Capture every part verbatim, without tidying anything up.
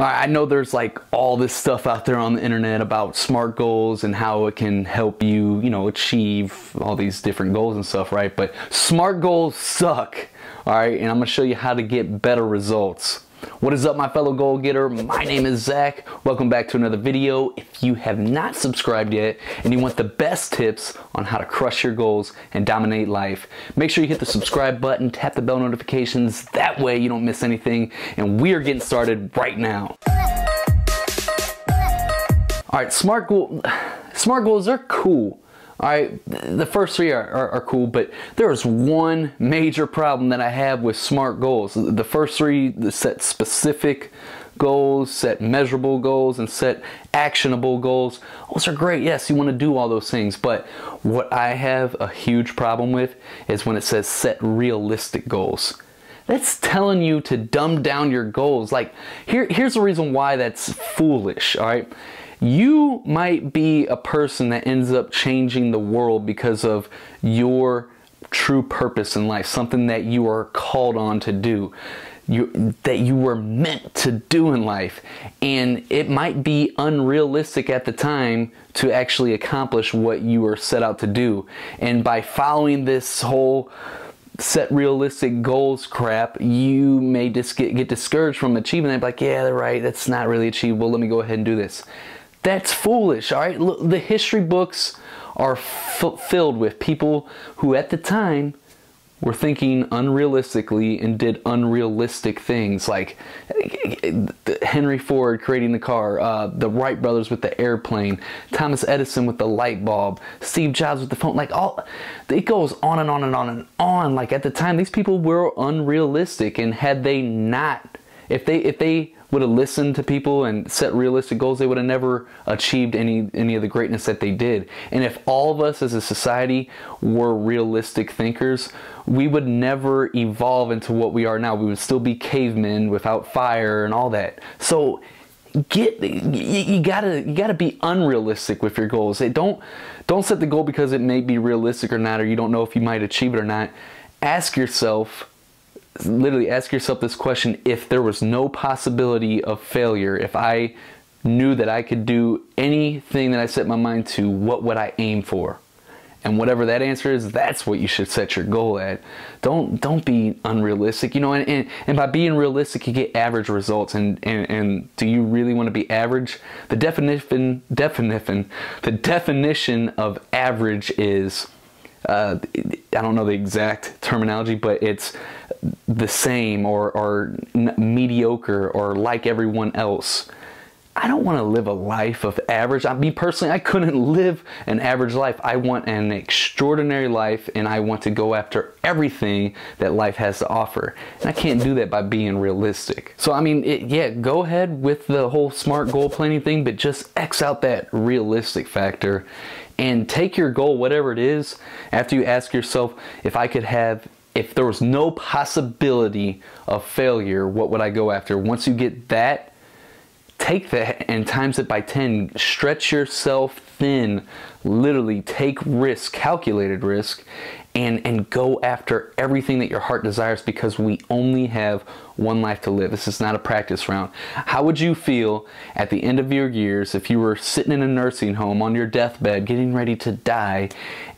I know there's like all this stuff out there on the internet about SMART goals and how it can help you, you know, achieve all these different goals and stuff, right? But SMART goals suck, all right? And I'm gonna show you how to get better results. What is up, my fellow goal getter? My name is Zach. Welcome back to another video. If you have not subscribed yet and you want the best tips on how to crush your goals and dominate life, make sure you hit the subscribe button, tap the bell notifications. That way you don't miss anything. And we are getting started right now. All right, SMART goal, SMART goals are cool. All right, the first three are, are, are cool, but there is one major problem that I have with SMART goals. The first three, set specific goals, set measurable goals, and set actionable goals. Those are great, yes, you wanna do all those things, but what I have a huge problem with is when it says set realistic goals. That's telling you to dumb down your goals. Like, here, here's the reason why that's foolish, all right? You might be a person that ends up changing the world because of your true purpose in life, something that you are called on to do, you, that you were meant to do in life. And it might be unrealistic at the time to actually accomplish what you were set out to do. And by following this whole set realistic goals crap, you may just get, get discouraged from achieving that. Like, yeah, they're right, that's not really achievable. Let me go ahead and do this. That's foolish, all right? Look, the history books are f filled with people who at the time were thinking unrealistically and did unrealistic things, like Henry Ford creating the car, uh, the Wright brothers with the airplane, Thomas Edison with the light bulb, Steve Jobs with the phone. Like, all, it goes on and on and on and on. Like, at the time, these people were unrealistic, and had they not, if they, if they, would have listened to people and set realistic goals, they would have never achieved any any of the greatness that they did. And if all of us as a society were realistic thinkers, we would never evolve into what we are now. We would still be cavemen without fire and all that. So get you gotta you gotta be unrealistic with your goals. They don't don't set the goal because it may be realistic or not, or you don't know if you might achieve it or not. Ask yourself, literally ask yourself this question: if there was no possibility of failure, if I knew that I could do anything that I set my mind to, what would I aim for? And whatever that answer is, that's what you should set your goal at. Don't don't be unrealistic, you know, and, and, and by being realistic, you get average results. And, and, and do you really want to be average? The definition, definition, the definition of average is, uh, I don't know the exact terminology, but it's the same or, or mediocre or like everyone else. I don't want to live a life of average. I mean, personally, I couldn't live an average life. I want an extraordinary life, and I want to go after everything that life has to offer. And I can't do that by being realistic. So, I mean, it, yeah, go ahead with the whole SMART goal planning thing, but just X out that realistic factor and take your goal, whatever it is, after you ask yourself, if I could have if there was no possibility of failure, what would I go after? Once you get that, take that and times it by ten. Stretch yourself thin. Literally take risk, calculated risk, and, and go after everything that your heart desires, because we only have one life to live. This is not a practice round. How would you feel at the end of your years if you were sitting in a nursing home on your deathbed getting ready to die,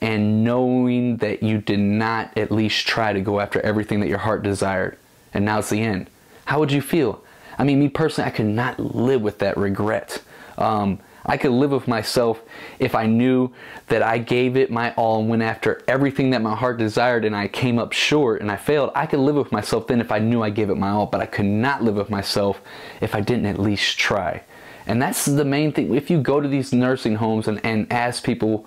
and knowing that you did not at least try to go after everything that your heart desired, and now's the end? How would you feel? I mean, me personally, I could not live with that regret. Um, I could live with myself if I knew that I gave it my all and went after everything that my heart desired and I came up short and I failed. I could live with myself then if I knew I gave it my all, but I could not live with myself if I didn't at least try. And that's the main thing. If you go to these nursing homes and, and ask people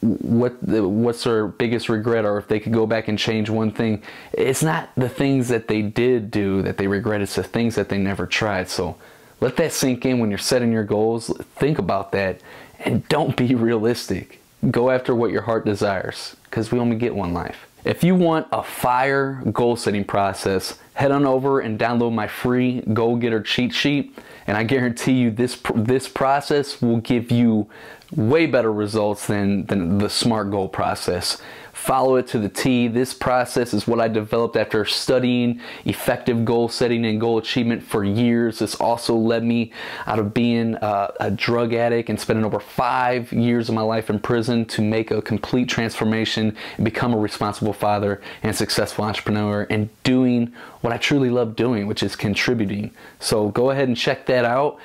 what what's their biggest regret, or if they could go back and change one thing, it's not the things that they did do that they regret, it's the things that they never tried. So let that sink in when you're setting your goals. Think about that, and don't be realistic. Go after what your heart desires, because we only get one life. If you want a fire goal setting process, head on over and download my free Goal Getter cheat sheet, and I guarantee you this this process will give you way better results than, than the SMART goal process. Follow it to the T. This process is what I developed after studying effective goal setting and goal achievement for years. This also led me out of being a, a drug addict and spending over five years of my life in prison to make a complete transformation and become a responsible father and successful entrepreneur and doing what I truly love doing, which is contributing. So go ahead and check that out.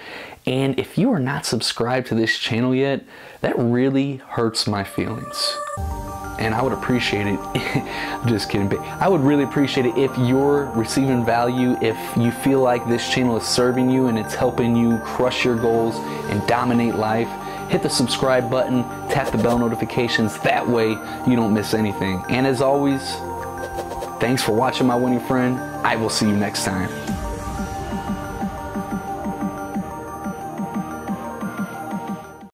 And if you are not subscribed to this channel yet, that really hurts my feelings. And I would appreciate it, I'm just kidding, but I would really appreciate it if you're receiving value, if you feel like this channel is serving you and it's helping you crush your goals and dominate life. Hit the subscribe button, tap the bell notifications, that way you don't miss anything. And as always, thanks for watching, my winning friend. I will see you next time.